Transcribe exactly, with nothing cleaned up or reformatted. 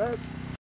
That's